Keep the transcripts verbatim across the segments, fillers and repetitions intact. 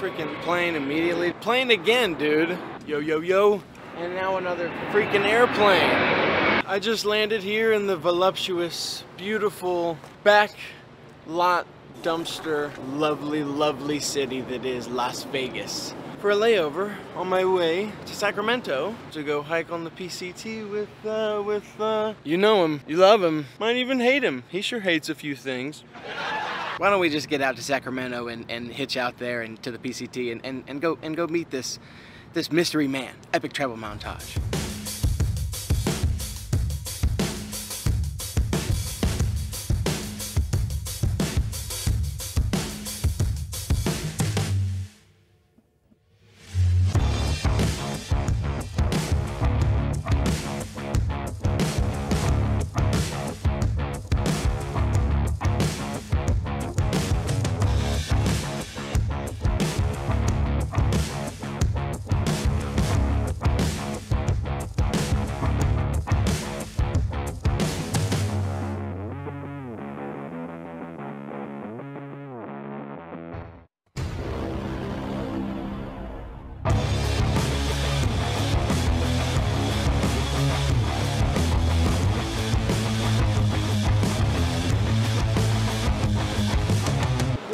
freaking plane immediately. Plane again, dude. Yo, yo, yo. And now another freaking airplane. I just landed here in the voluptuous, beautiful back lot dumpster, lovely, lovely city that is Las Vegas. For a layover on my way to Sacramento to go hike on the P C T with, uh, with, uh, you know him, you love him, might even hate him. He sure hates a few things. Why don't we just get out to Sacramento and, and hitch out there and to the P C T and, and, and go and go meet this this mystery man. Epic travel montage.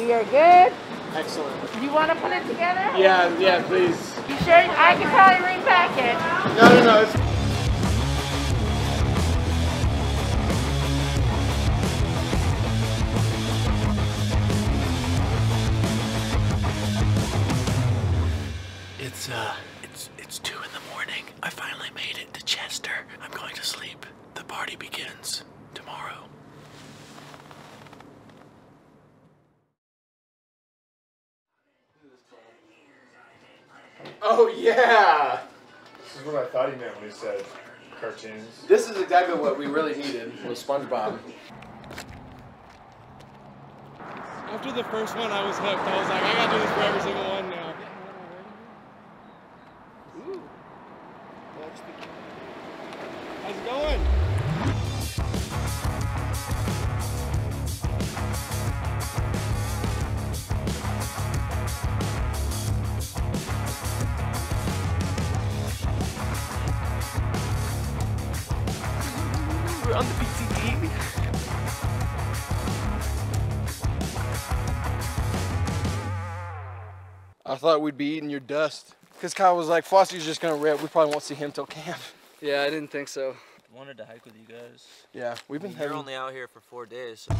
You're good? Excellent. Do you want to put it together? Yeah, yeah, please. You sure? I can probably repack it. No, no, no. It's It's, uh, it's, it's two in the morning. I finally made it to Chester. I'm going to sleep. The party begins tomorrow. Oh yeah! This is what I thought he meant when he said cartoons. This is exactly what we really needed was SpongeBob. After the first one I was hooked. I was like, I gotta do this for every single one now. Ooh. That's the key. How's it going? On the P C T. I thought we'd be eating your dust. Because Kyle was like, Flossy's just gonna rip. We probably won't see him till camp. Yeah, I didn't think so. I wanted to hike with you guys. Yeah, we've been You're only out here for four days. So.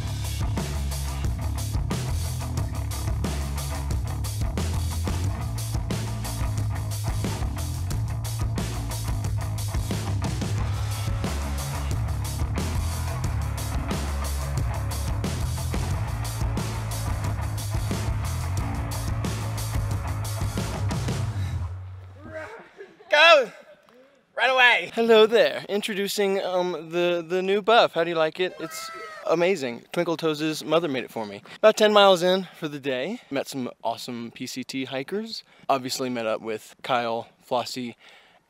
Hello there. Introducing um, the, the new buff. How do you like it? It's amazing. Twinkle Toes' mother made it for me. About ten miles in for the day. Met some awesome P C T hikers. Obviously met up with Kyle, Flossy,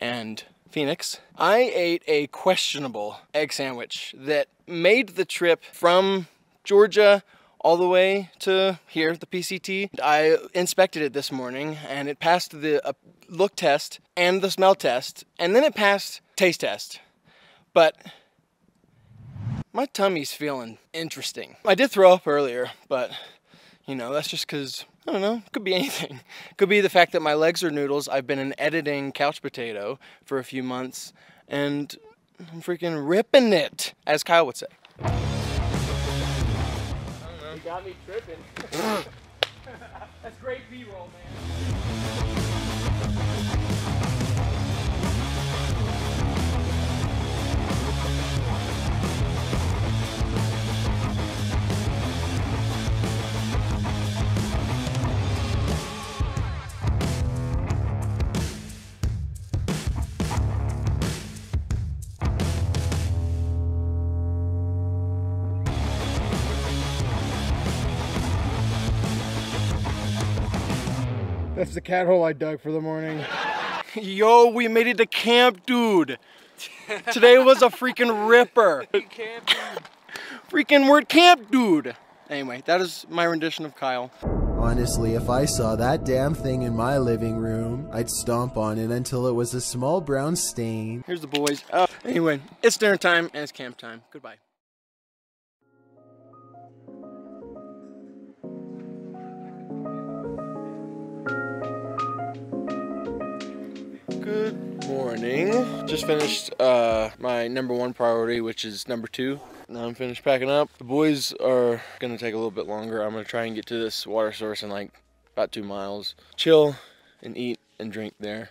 and Phoenix. I ate a questionable egg sandwich that made the trip from Georgia all the way to here, the P C T. I inspected it this morning and it passed the uh, look test and the smell test, and then it passed taste test. But my tummy's feeling interesting. I did throw up earlier, but you know, that's just because, I don't know, could be anything. Could be the fact that my legs are noodles. I've been an editing couch potato for a few months and I'm freaking ripping it, as Kyle would say. You got me tripping. That's great B-roll, man. That's the cat hole I dug for the morning. Yo, we made it to camp, dude. Today was a freaking ripper. Freaking word camp, dude. Anyway, that is my rendition of Kyle. Honestly, if I saw that damn thing in my living room, I'd stomp on it until it was a small brown stain. Here's the boys. Uh, anyway, it's dinner time and it's camp time. Goodbye. Good morning. Just finished uh, my number one priority, which is number two. Now I'm finished packing up. The boys are gonna take a little bit longer. I'm gonna try and get to this water source in like about two miles. Chill and eat and drink there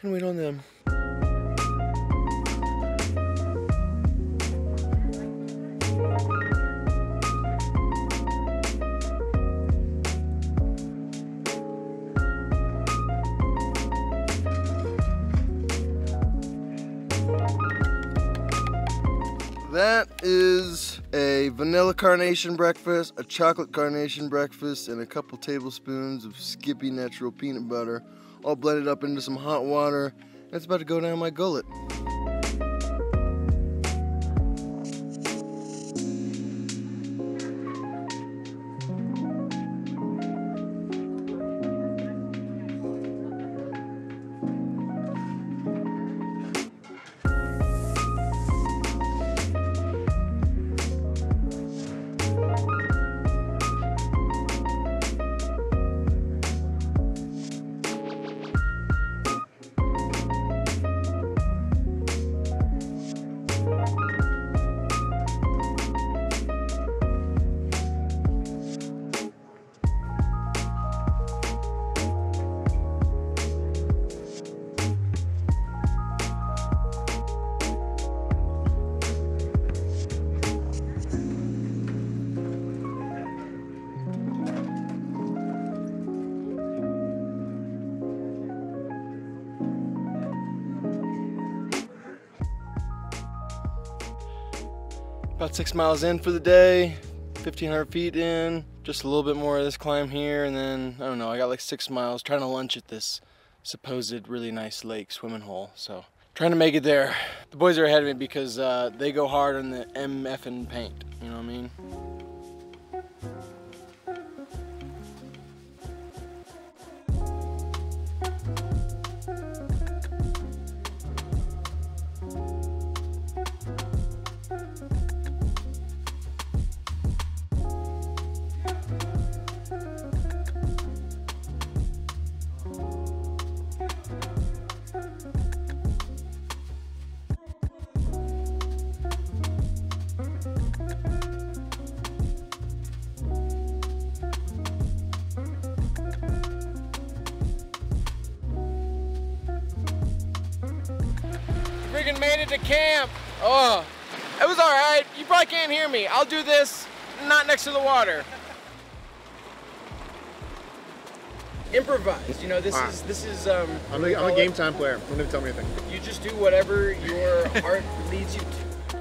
and wait on them. That is a vanilla carnation breakfast, a chocolate carnation breakfast, and a couple tablespoons of Skippy natural peanut butter, all blended up into some hot water. That's about to go down my gullet. About six miles in for the day, fifteen hundred feet in, just a little bit more of this climb here, and then, I don't know, I got like six miles trying to lunch at this supposed really nice lake swimming hole, so trying to make it there. The boys are ahead of me because uh, they go hard on the M F and paint, you know what I mean? Made it to camp. Oh, it was all right. You probably can't hear me. I'll do this not next to the water. Improvise. You know, this ah. is this is. Um, I'm, a, I'm a game time player. Don't even tell me anything. You just do whatever your heart leads you to.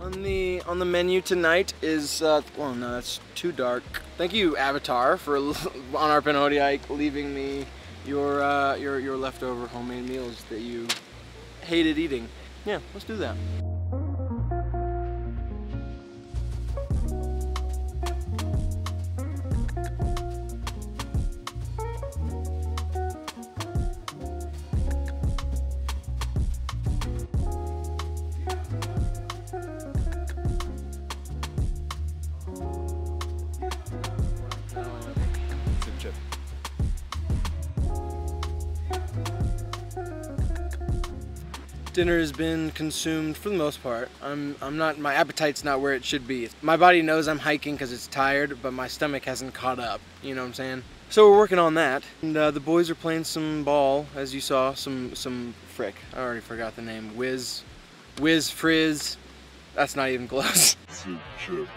On the on the menu tonight is uh, well, no, that's too dark. Thank you, Avatar, for on our Pinhoti hike leaving me your uh, your your leftover homemade meals that you hated eating. Yeah, let's do that. Dinner has been consumed for the most part. I'm, I'm not, my appetite's not where it should be. My body knows I'm hiking because it's tired, but my stomach hasn't caught up, you know what I'm saying? So we're working on that. And uh, the boys are playing some ball, as you saw, some, some frick. I already forgot the name, Whiz, Whiz Frizz. That's not even close.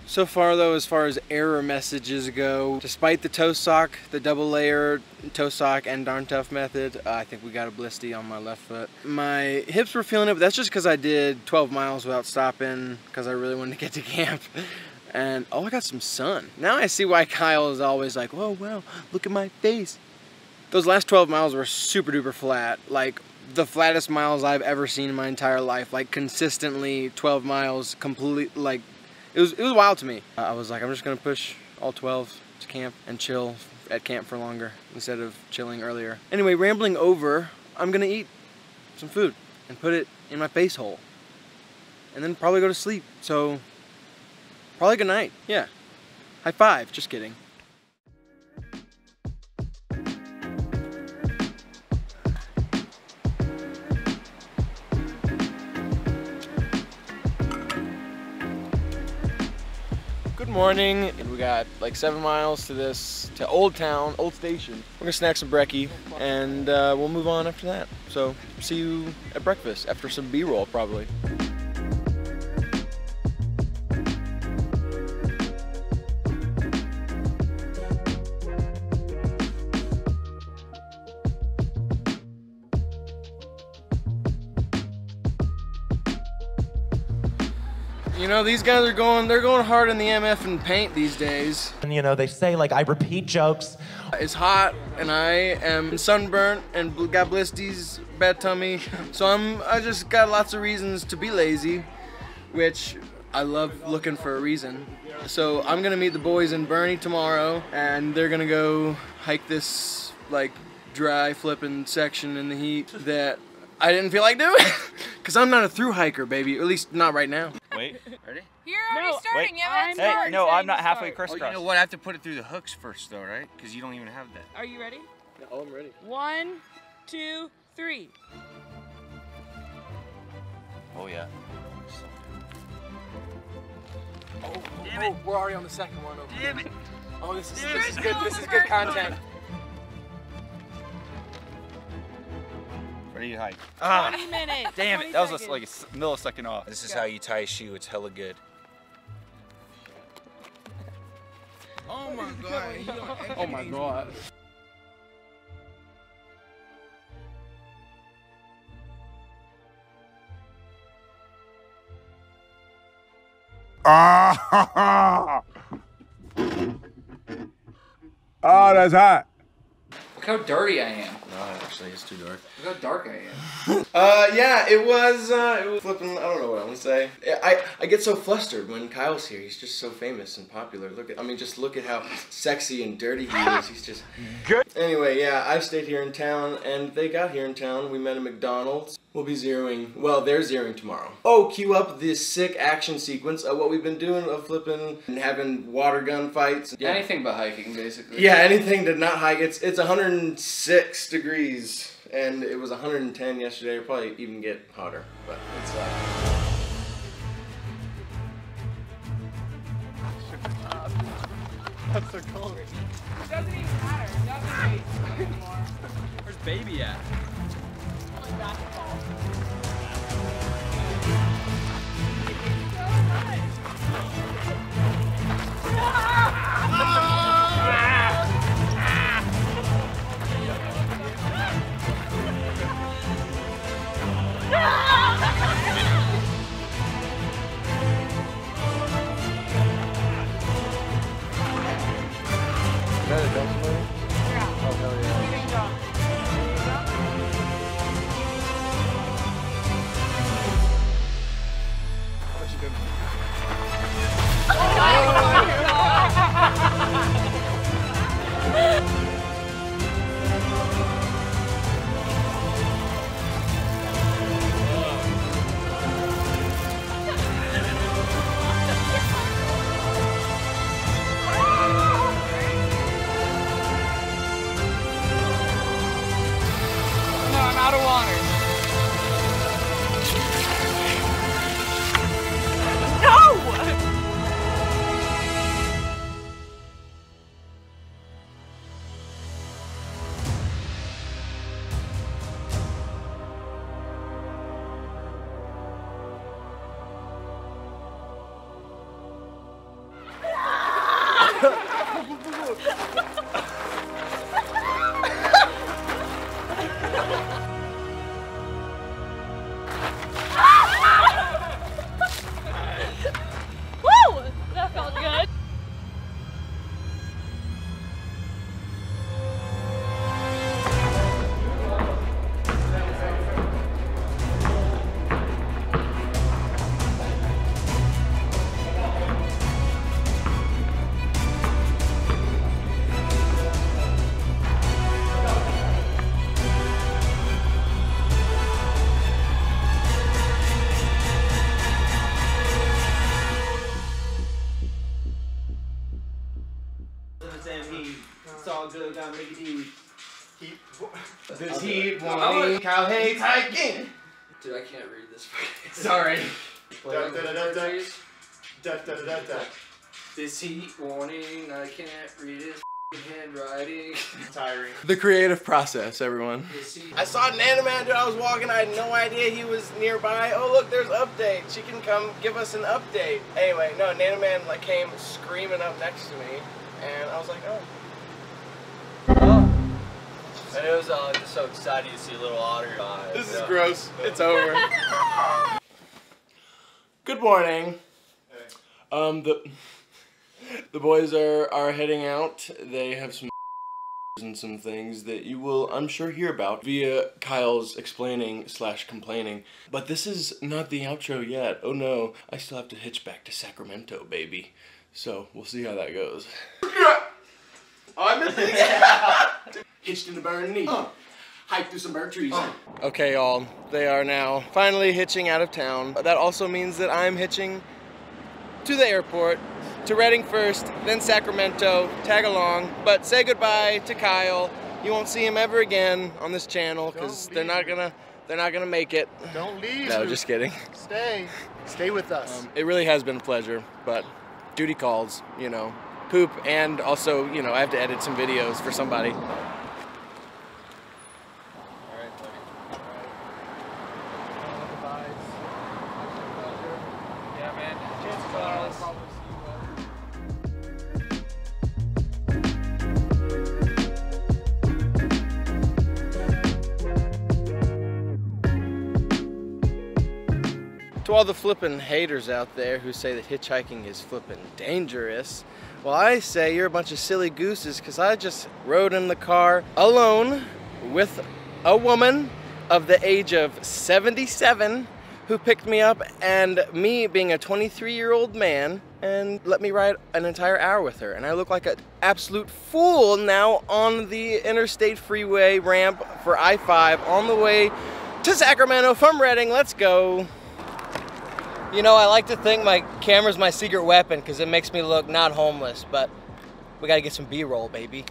So far though, as far as error messages go, despite the toe sock, the double layer toe sock and darn tough method, uh, I think we got a blisty on my left foot. My hips were feeling it, but that's just because I did twelve miles without stopping because I really wanted to get to camp. And oh, I got some sun. Now I see why Kyle is always like, whoa, wow, look at my face. Those last twelve miles were super duper flat. Like the flattest miles I've ever seen in my entire life. Like, consistently twelve miles, complete, like, it was, it was wild to me. I was like, I'm just gonna push all twelve to camp and chill at camp for longer instead of chilling earlier. Anyway, rambling over, I'm gonna eat some food and put it in my face hole and then probably go to sleep. So probably good night. Yeah. High five. Just kidding. Good morning. And we got like seven miles to this, to Old Town, Old Station. We're gonna snack some brekkie and uh, we'll move on after that. So see you at breakfast after some B-roll probably. You know, these guys are going, they're going hard in the M F and paint these days. And you know, they say like, I repeat jokes. It's hot and I am sunburnt and got blisties, bad tummy. So I'm, I just got lots of reasons to be lazy, which I love looking for a reason. So I'm gonna meet the boys in Burney tomorrow and they're gonna go hike this like dry flipping section in the heat that I didn't feel like doing. Cause I'm not a through hiker, baby, at least not right now. Wait. Ready? You're already no, starting. Wait. You haven't started. Hey, no, I'm not halfway crisscrossed. Oh, you know what? I have to put it through the hooks first, though, right? Because you don't even have that. Are you ready? Yeah, oh, I'm ready. One, two, three. Oh, yeah. Oh, damn it. Oh, we're already on the second one. Over damn it. Oh, this is, this is good. This is good content. Ready to hike. Ah, twenty minutes. Damn it, that was a, like a millisecond off. This is how you tie a shoe, it's hella good. Oh my god. Oh my god. Ah, oh, that's hot. Look how dirty I am. No, actually, it's too dark. Look how dark I am. uh, yeah, it was, uh, it was flipping, I don't know what I want to say. I, I get so flustered when Kyle's here. He's just so famous and popular. Look at, I mean, just look at how sexy and dirty he is. He's just good. Anyway, yeah, I stayed here in town, and they got here in town. We met at McDonald's. We'll be zeroing, well, they're zeroing tomorrow. Oh, cue up this sick action sequence of what we've been doing of flipping and having water gun fights. Yeah. Anything but hiking, basically. Yeah, anything to not hike. It's, it's one hundred six degrees and it was one hundred ten yesterday. It'll probably even get hotter, but it's uh that's so cold. It doesn't even matter. It doesn't even anymore. Where's baby at? Yeah. Oh, hell yeah. until it got Mickey T. Keep the T wanting cow hates hiking. Dude, I can't read this. Sorry. Duck, duck, duck, duck. Duck, duck, duck, duck. This heat warning, I can't read his handwriting. Tiring. The creative process, everyone. I saw an anime dude, I was walking, I had no idea he was nearby. Oh look, there's update. She can come give us an update. Anyway, no, Nanaman like came screaming up next to me, and I was like, oh. Oh. And it was uh, just so exciting to see a little otter. Uh, this is uh, gross. Uh, it's over. Good morning. Hey. Um, the. The boys are, are heading out. They have some and some things that you will, I'm sure, hear about via Kyle's explaining slash complaining. But this is not the outro yet. Oh no, I still have to hitch back to Sacramento, baby. So, we'll see how that goes. I'm in hitched into Burney. Uh. Hike through some bird trees. Uh. Okay, y'all. They are now finally hitching out of town. That also means that I'm hitching to the airport. To Redding first, then Sacramento, tag along, but say goodbye to Kyle. You won't see him ever again on this channel because they're not gonna they're not gonna make it. Don't leave. No, just kidding. Stay. Stay with us. Um, it really has been a pleasure, but duty calls, you know. Poop and also, you know, I have to edit some videos for somebody. All right, buddy. All right. Goodbyes. Yeah, man. Cheers, Kyle. To all the flippin' haters out there who say that hitchhiking is flippin' dangerous, well, I say you're a bunch of silly gooses because I just rode in the car alone with a woman of the age of seventy-seven who picked me up, and me being a twenty-three-year-old man, and let me ride an entire hour with her. And I look like an absolute fool now on the interstate freeway ramp for I five on the way to Sacramento from Redding. Let's go. You know, I like to think my camera's my secret weapon because it makes me look not homeless, but we gotta get some B-roll, baby.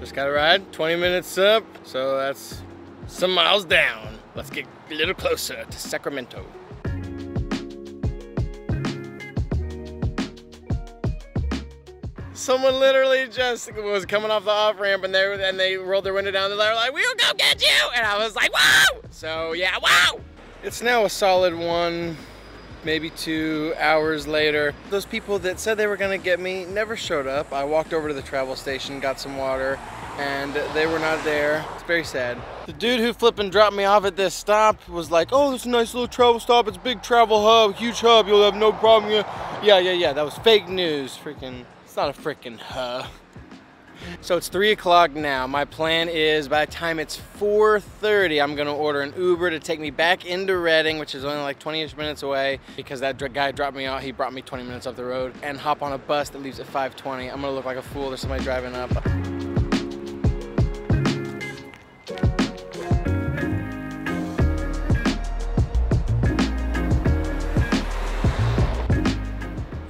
Just gotta ride, twenty minutes up, so that's some miles down. Let's get a little closer to Sacramento. Someone literally just was coming off the off-ramp and they, and they rolled their window down and they were like, we'll go get you! And I was like, wow! So yeah, wow! It's now a solid one, maybe two hours later. Those people that said they were gonna get me never showed up. I walked over to the travel station, got some water, and they were not there. It's very sad. The dude who flippin' dropped me off at this stop was like, oh, this is a nice little travel stop. It's a big travel hub, huge hub. You'll have no problem. Yeah, yeah, yeah, that was fake news, freaking. It's not a frickin' huh. So it's three o'clock now. My plan is by the time it's four thirty, I'm gonna order an Uber to take me back into Redding, which is only like twenty-ish minutes away because that guy dropped me off. He brought me twenty minutes up the road, and hop on a bus that leaves at five twenty. I'm gonna look like a fool. There's somebody driving up.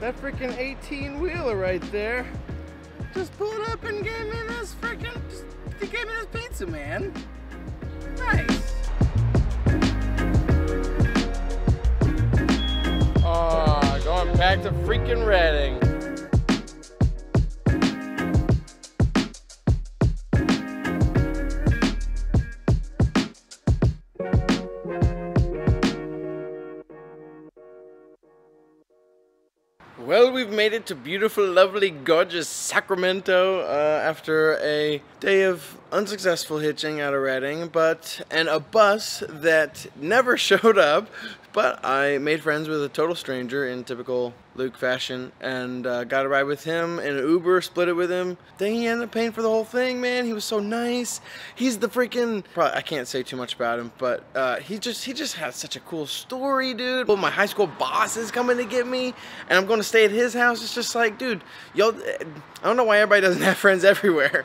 That freaking eighteen-wheeler right there just pulled up and gave me this freaking, just he gave me this pizza, man. Nice. Aw, oh, going back to freaking Redding. Well, we've made it to beautiful, lovely, gorgeous Sacramento uh, after a day of unsuccessful hitching out of Redding, but and a bus that never showed up. But I made friends with a total stranger in typical Luke fashion, and uh, got a ride with him in an Uber, split it with him. Dang, he ended up paying for the whole thing, man. He was so nice. He's the freaking. Probably, I can't say too much about him, but uh, he just he just has such a cool story, dude. Well, my high school boss is coming to get me, and I'm going to stay at his house. It's just like, dude, y'all. I don't know why everybody doesn't have friends everywhere.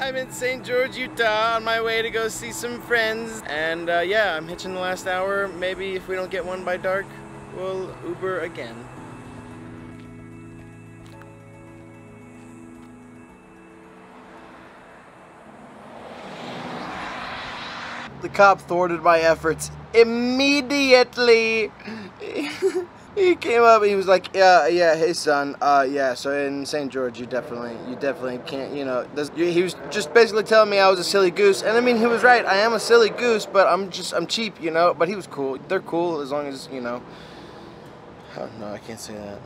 I'm in Saint George, Utah, on my way to go see some friends. And uh, yeah, I'm hitching the last hour. Maybe if we don't get one by dark, we'll Uber again. The cop thwarted my efforts immediately. He came up and he was like, yeah, yeah, hey son, uh, yeah, so in Saint George, you definitely, you definitely can't, you know, this, he was just basically telling me I was a silly goose, and I mean, he was right, I am a silly goose, but I'm just, I'm cheap, you know, but he was cool, they're cool as long as, you know, oh no, I can't say that.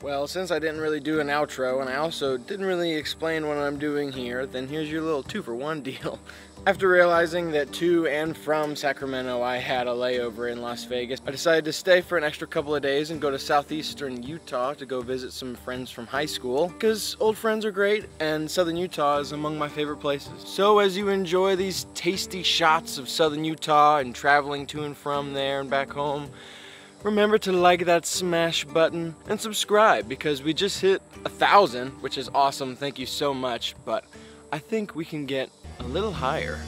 Well, since I didn't really do an outro, and I also didn't really explain what I'm doing here, then here's your little two-for-one deal. After realizing that to and from Sacramento I had a layover in Las Vegas, I decided to stay for an extra couple of days and go to southeastern Utah to go visit some friends from high school, because old friends are great and southern Utah is among my favorite places. So as you enjoy these tasty shots of southern Utah and traveling to and from there and back home, remember to like that smash button and subscribe, because we just hit a thousand, which is awesome, thank you so much, but I think we can get a little higher.